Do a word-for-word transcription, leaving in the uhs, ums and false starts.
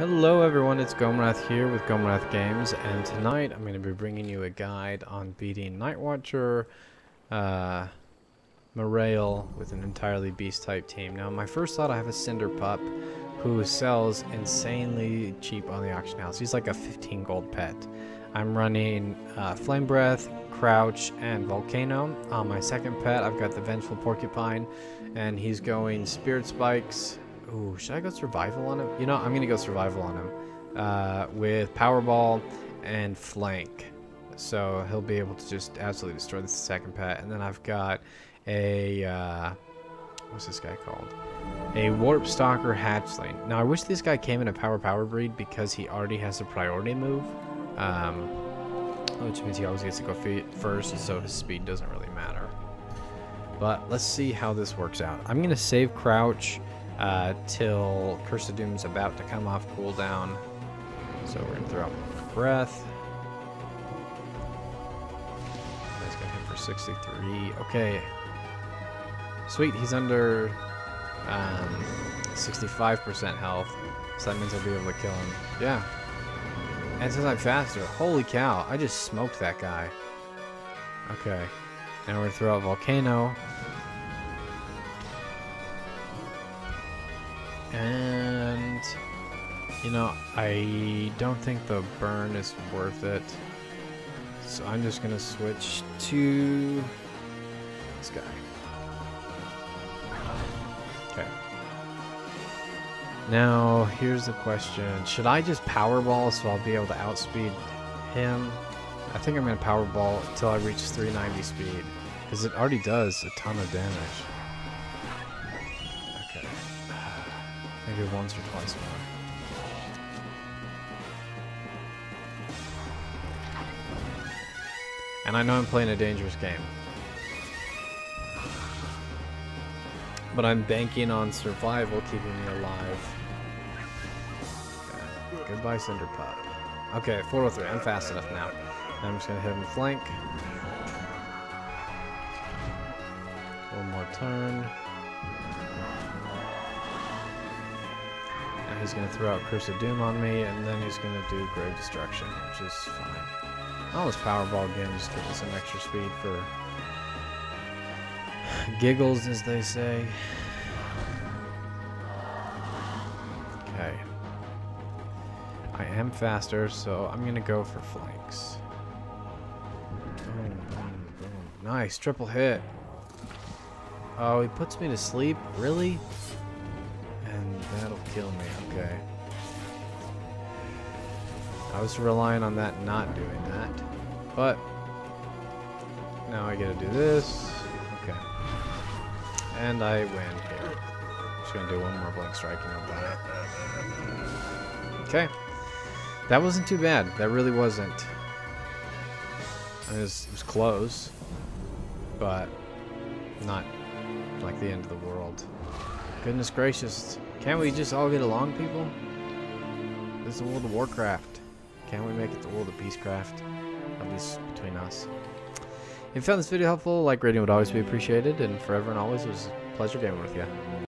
Hello everyone, it's Gomirath here with Gomirath Games, and tonight I'm going to be bringing you a guide on beating Nightwatcher uh, Merayl with an entirely beast type team. Now my first thought, I have a Cinder Pup who sells insanely cheap on the auction house. He's like a fifteen gold pet. I'm running uh, Flame Breath, Crouch, and Volcano. On my second pet I've got the Vengeful Porcupine, and he's going Spirit Spikes. Ooh, should I go survival on him? You know, I'm going to go survival on him uh, with Powerball and Flank. So he'll be able to just absolutely destroy this second pet. And then I've got a, uh, what's this guy called? A Warp Stalker Hatchling. Now, I wish this guy came in a Power Power breed because he already has a priority move. Um, which means he always gets to go first, so his speed doesn't really matter. But let's see how this works out. I'm going to save Crouch Uh, till Curse of Doom is about to come off cooldown. So we're going to throw out Breath. That's going to hit for sixty-three. Okay. Sweet, he's under um, sixty-five percent health. So that means I'll be able to kill him. Yeah. And since I'm faster, holy cow, I just smoked that guy. Okay. Now we're going to throw out Volcano. And, you know, I don't think the burn is worth it. So I'm just going to switch to this guy. Okay. Now, here's the question. Should I just Powerball so I'll be able to outspeed him? I think I'm going to Powerball until I reach three ninety speed, because it already does a ton of damage. Maybe once or twice more. And I know I'm playing a dangerous game, but I'm banking on survival keeping me alive. Okay. Goodbye, Cinder Pup. Okay, four oh three. I'm fast enough now. I'm just going to hit him flank. One more turn. He's going to throw out Curse of Doom on me, and then he's going to do Grave Destruction, which is fine. I'll just Powerball again, just give us some extra speed for giggles, as they say. Okay. I am faster, so I'm going to go for flanks. Boom, boom, boom. Nice, triple hit. Oh, he puts me to sleep? Really? That'll kill me, okay. I was relying on that not doing that. But now I gotta do this. Okay. And I win here. Just gonna do one more blank strike and I'll die. Okay. That wasn't too bad. That really wasn't. I mean, it was, it was close. But not like the end of the world. Goodness gracious. Can't we just all get along, people? This is the World of Warcraft. Can't we make it the World of Peacecraft? At least between us. If you found this video helpful, like rating would always be appreciated, and forever and always, it was a pleasure gaming with you.